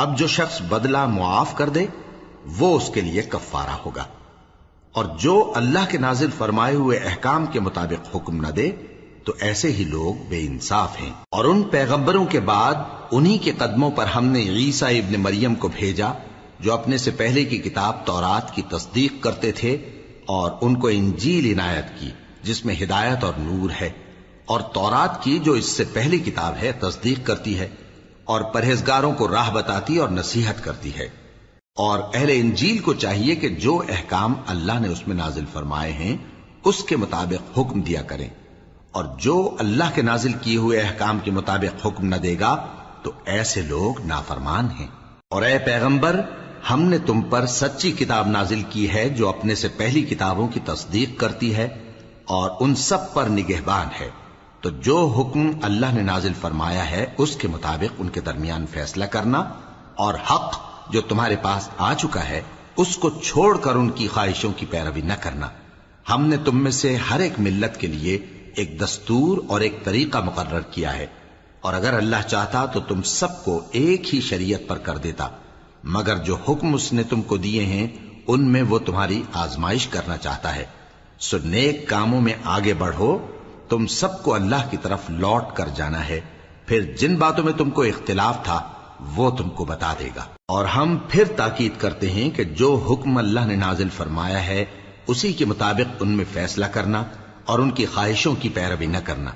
अब जो शख्स बदला मुआफ कर दे वो उसके लिए कफारा होगा। और जो अल्लाह के नाजिल फरमाए हुए अहकाम के मुताबिक हुक्म न दे तो ऐसे ही लोग बेइंसाफ हैं। और उन पैगंबरों के बाद उन्हीं के कदमों पर हमने ईसा इबन मरियम को भेजा जो अपने से पहले की किताब तौरात की तस्दीक करते थे, और उनको इंजील इनायत की जिसमें हिदायत और नूर है, और तौरात की जो इससे पहली किताब है तस्दीक करती है और परहेजगारों को राह बताती और नसीहत करती है। और अहले इंजील को चाहिए कि जो अहकाम अल्लाह ने उसमें नाजिल फरमाए हैं उसके मुताबिक हुक्म दिया करें, और जो अल्लाह के नाजिल किए हुए अहकाम के मुताबिक हुक्म न देगा तो ऐसे लोग नाफरमान हैं। और ऐ पैगंबर, हमने तुम पर सच्ची किताब नाजिल की है जो अपने से पहली किताबों की तस्दीक करती है और उन सब पर निगहबान है, तो जो हुक्म अल्लाह ने नाजिल फरमाया है उसके मुताबिक उनके दरमियान फैसला करना, और हक जो तुम्हारे पास आ चुका है उसको छोड़कर उनकी ख्वाहिशों की पैरवी न करना। हमने तुम में से हर एक मिल्लत के लिए एक दस्तूर और एक तरीका मुकर्रर किया है, और अगर अल्लाह चाहता तो तुम सबको एक ही शरीयत पर कर देता, मगर जो हुक्म उसने तुमको दिए हैं उनमें वो तुम्हारी आजमाइश करना चाहता है। सो नेक कामों में आगे बढ़ो, तुम सबको अल्लाह की तरफ लौट कर जाना है, फिर जिन बातों में तुमको इख्तिलाफ था वो तुमको बता देगा। और हम फिर ताकीद करते हैं कि जो हुक्म अल्लाह ने नाजिल फरमाया है उसी के मुताबिक उनमें फैसला करना और उनकी ख्वाहिशों की पैरवी न करना।